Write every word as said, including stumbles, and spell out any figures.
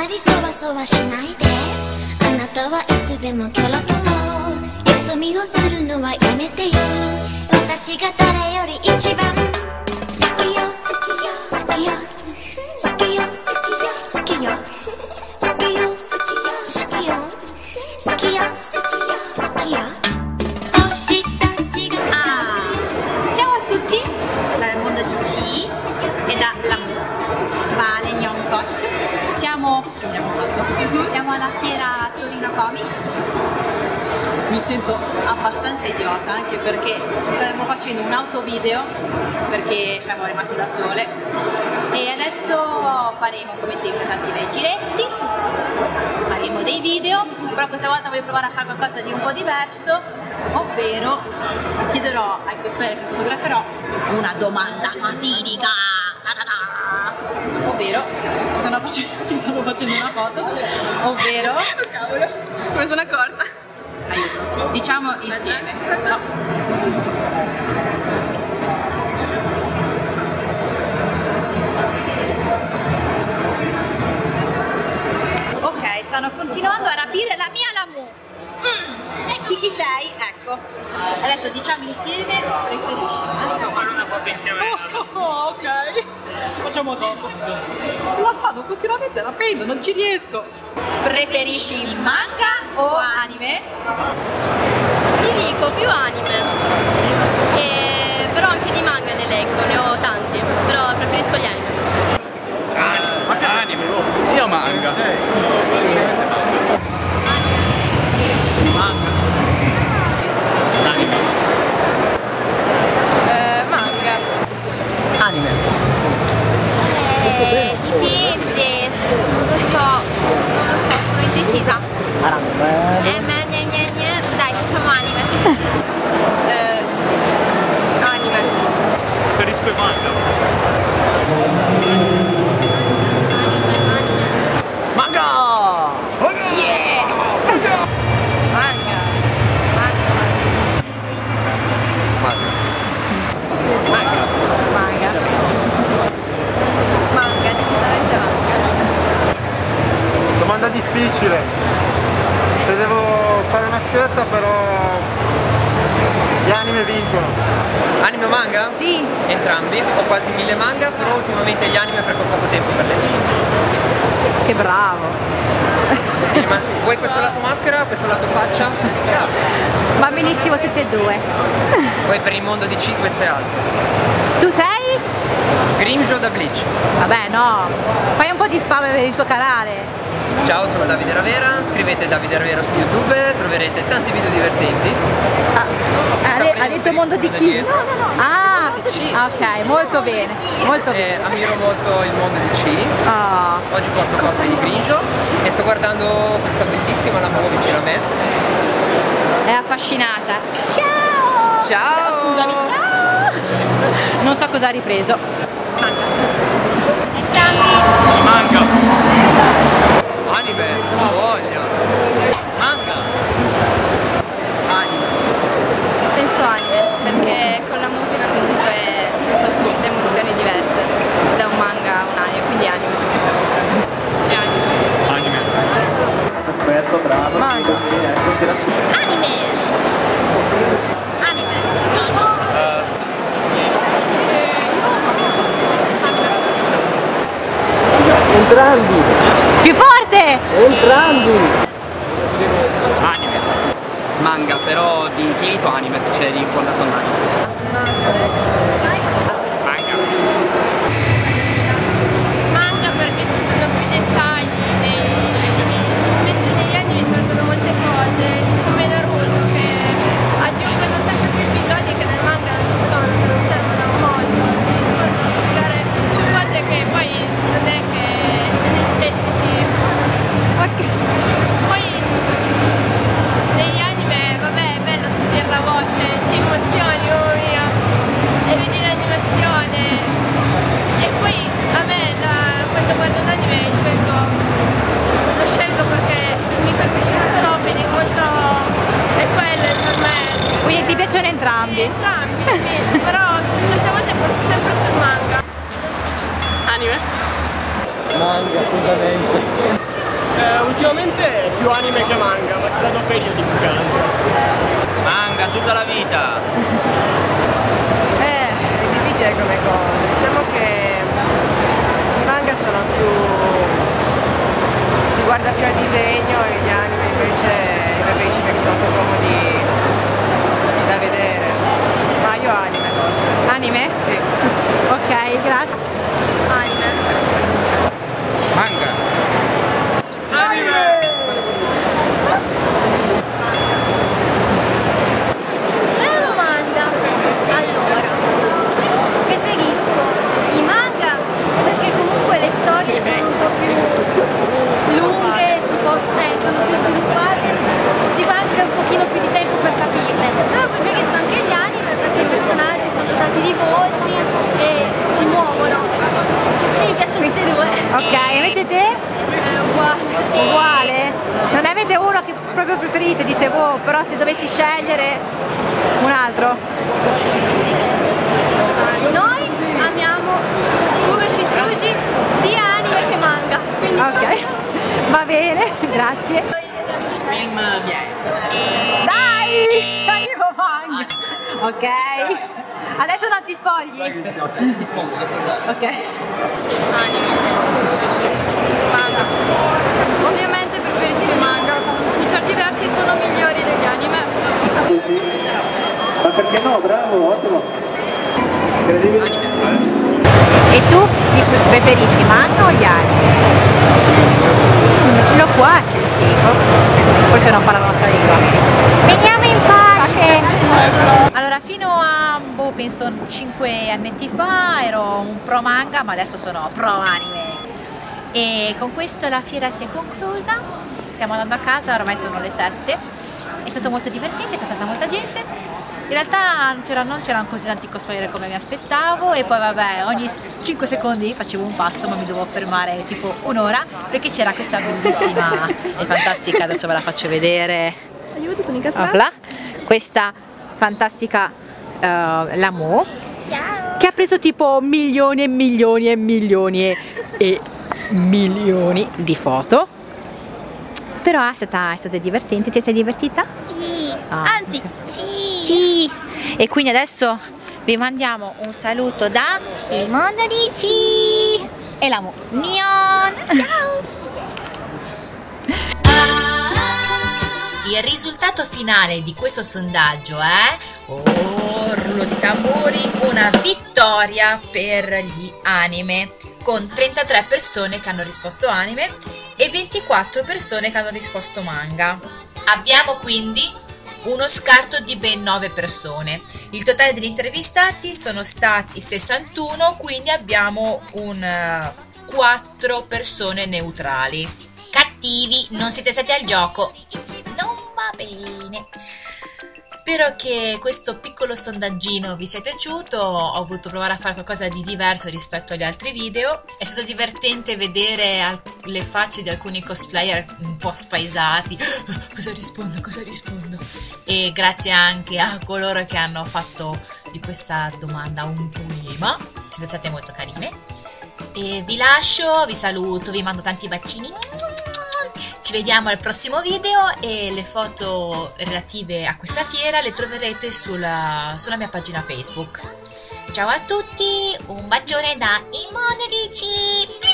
まりそわそわしないであなたはいつでもキョロキョロよそ見をするのはやめてよ私が誰より一番好きよ好きよ好きよ好きよ好きよ好きよ好きよ好きよ好きよ Siamo alla fiera Torino Comics. Mi sento abbastanza idiota anche perché ci stavamo facendo un autovideo perché siamo rimasti da sole e adesso faremo come sempre tanti bei giretti, faremo dei video, però questa volta voglio provare a fare qualcosa di un po' diverso, ovvero chiederò ai cosplayer che fotograferò una domanda fatidica. Ovvero, ci stanno facendo, ci stanno facendo una foto, ovvero, oh cavolo, me ne sono accorta, aiuto, diciamo insieme, no. Ok, stanno continuando a rapire la mia Lamu, mm. Di chi sei? Ecco, adesso diciamo insieme, preferisci, possiamo fare una foto insieme? Oh, ok. Facciamo dopo. Lo sanno continuamente la penna, non ci riesco. Preferisci il manga o anime? Ti dico più anime, e... però anche di manga ne leggo, ne ho tanti, però preferisco gli anime. Anime? Ah, anime? Io manga. Sì. Anime. Manga. Anime. Eh, manga. Anime. Eh, dipende, non lo so, non lo so, sono indecisa. Eh, me, gne, gne, gne. Dai, facciamo anime. eh, anime. Preferisco il manga. Anime, anime. Manga! Yeah! Manga! Manga, manga. Manga. Manga. Domanda difficile, se devo fare una scelta però gli anime vincono. Anime o manga? Sì. Entrambi, ho quasi mille manga, però ultimamente gli anime perché ho poco tempo per leggerli. Che bravo! Ma vuoi questo lato maschera o questo lato faccia? Va benissimo tutte e due. Poi per il mondo di Chi questo è altro. Tu sei? Grimjo da Bleach. Vabbè no, fai un po' di spam per il tuo canale. Ciao, sono Davide Ravera, scrivete Davide Ravera su YouTube, troverete tanti video divertenti. Ah, ha detto Il Mondo di Chi? No, no, no. Ah, ok, molto bene, molto bene. Eh, ammiro molto Il Mondo di Chi. Oh. Oggi porto cosplay di Grimjo e sto guardando questa bellissima lavoro vicino a me. È affascinata. Ciao! Ciao! Ciao, scusami, ciao! Non so cosa ha ripreso. Manga. Entrambi. Manga. Anime. Oh, voglia. Manga. Anime. Penso anime, perché con la musica comunque non so, suscita emozioni diverse da un manga a un anime, quindi anime. Anime. Anime. Perfetto, bravo. Manga. Anime. Entrambi! Più forte! Entrambi! Anime! Manga, però di infinito anime, cioè di soldato anime. Manga! Manga perché ci sono più dettagli, nei, nei, mentre negli anime prendono molte cose, come Naruto che aggiungono sempre più episodi che nel manga non ci sono, che non servono molto, di spiegare cose che poi non è che... Ok, poi negli anime, vabbè, è bello sentire la voce, ti emozioni, mamma mia, e vedere l'animazione. E poi a me la, quando guardo un anime scelgo, lo scelgo perché mi colpisce molto roba, molto, è quello per me. Quindi ti piacciono entrambi? Sì, entrambi, sì, però certe volte porto sempre sul manga. Anime? Manga, assolutamente. Eh, ultimamente più anime che manga, ma è stato periodi più che altro. Manga tutta la vita! Eh, è difficile come cosa, diciamo che i manga sono più... si guarda più al disegno e gli anime invece i verbici perché sono più comodi da vedere. Ma io anime forse. Anime? Sì. Ok, grazie. Anime. Manga. Proprio preferito, dicevo, oh, però se dovessi scegliere un altro. Noi amiamo Kuroshitsuji sia anime che manga, quindi ok, va bene, grazie. Film miei. Dai! Arrivo manga! Ok, adesso non ti spogli. Adesso ti spoglio, scusate. Ok. Anime. Sì, sì. Manga. Ovviamente preferisco i manga, su certi versi sono migliori degli anime. Ma perché no? Bravo, ottimo! E tu preferisci i manga o gli anime? Lo qua c'è il tipo, forse non fa la nostra lingua. Veniamo in pace! Allora, fino a, boh, penso cinque annetti fa ero un pro manga, ma adesso sono pro anime. E con questo la fiera si è conclusa, stiamo andando a casa, ormai sono le sette, è stato molto divertente, è stata molta gente, in realtà non c'erano così tanti cosplayer come mi aspettavo e poi vabbè ogni cinque secondi facevo un passo ma mi dovevo fermare tipo un'ora perché c'era questa bellissima e fantastica, adesso ve la faccio vedere, aiuto sono incastrata, questa fantastica uh, Lamu che ha preso tipo milioni e milioni e milioni e, e milioni di foto, però è stata, è stata divertente. Ti sei divertita? Sì, ah, anzi sì. Sì, e quindi adesso vi mandiamo un saluto da Il Mondo di Chi e la Mu Nion. Ciao. Il risultato finale di questo sondaggio è, oh, rullo di tamburi, una vittoria per gli anime, con trentatré persone che hanno risposto anime e ventiquattro persone che hanno risposto manga. Abbiamo quindi uno scarto di ben nove persone. Il totale degli intervistati sono stati sessantuno, quindi abbiamo un uh, quattro persone neutrali. Cattivi, non siete stati al gioco. Non va bene. Spero che questo piccolo sondaggino vi sia piaciuto, ho voluto provare a fare qualcosa di diverso rispetto agli altri video. È stato divertente vedere le facce di alcuni cosplayer un po' spaesati. Cosa rispondo? Cosa rispondo? E grazie anche a coloro che hanno fatto di questa domanda un poema. Siete state molto carine. E vi lascio, vi saluto, vi mando tanti bacini. Ci vediamo al prossimo video e le foto relative a questa fiera le troverete sulla, sulla mia pagina Facebook. Ciao a tutti, un bacione da Il Mondo di Chi.